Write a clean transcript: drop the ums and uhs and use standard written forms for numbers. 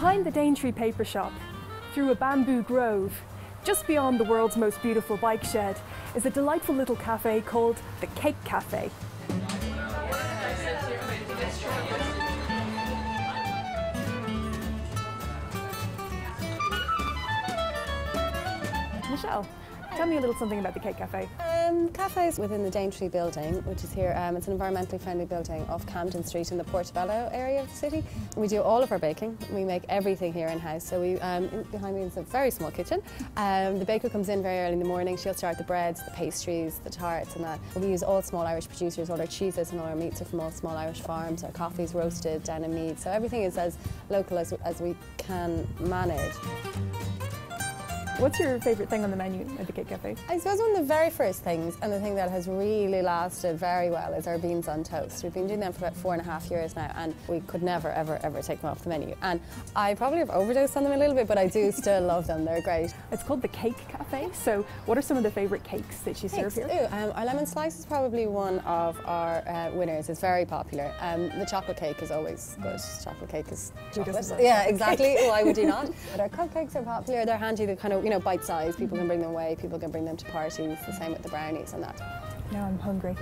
Behind the Daintree paper shop, through a bamboo grove, just beyond the world's most beautiful bike shed, is a delightful little cafe called The Cake Café. Michelle, tell me a little something about The Cake Café. Cafes within the Daintree Building, which is here, it's an environmentally friendly building off Camden Street in the Portobello area of the city. We do all of our baking. We make everything here in-house. So we, behind me is a very small kitchen. The baker comes in very early in the morning. She'll start the breads, the pastries, the tarts and that. We use all small Irish producers. All our cheeses and all our meats are from all small Irish farms. Our coffee's roasted, down in Mead. So everything is as local as we can manage. What's your favourite thing on the menu at The Cake Café? I suppose one of the very first things, and the thing that has really lasted very well, is our beans on toast. We've been doing them for about 4.5 years now, and we could never, ever, ever take them off the menu. And I probably have overdosed on them a little bit, but I do still love them. They're great. It's called The Cake Café, so what are some of the favourite cakes that you serve here? Ooh, our lemon slice is probably one of our winners. It's very popular. The chocolate cake is always good. Chocolate cake is chocolate. Yeah, exactly. Why would you not? But our cupcakes are popular. They're handy. They're kind of, you know, bite-sized. People can bring them away, people can bring them to parties, the same with the brownies and that. Now I'm hungry.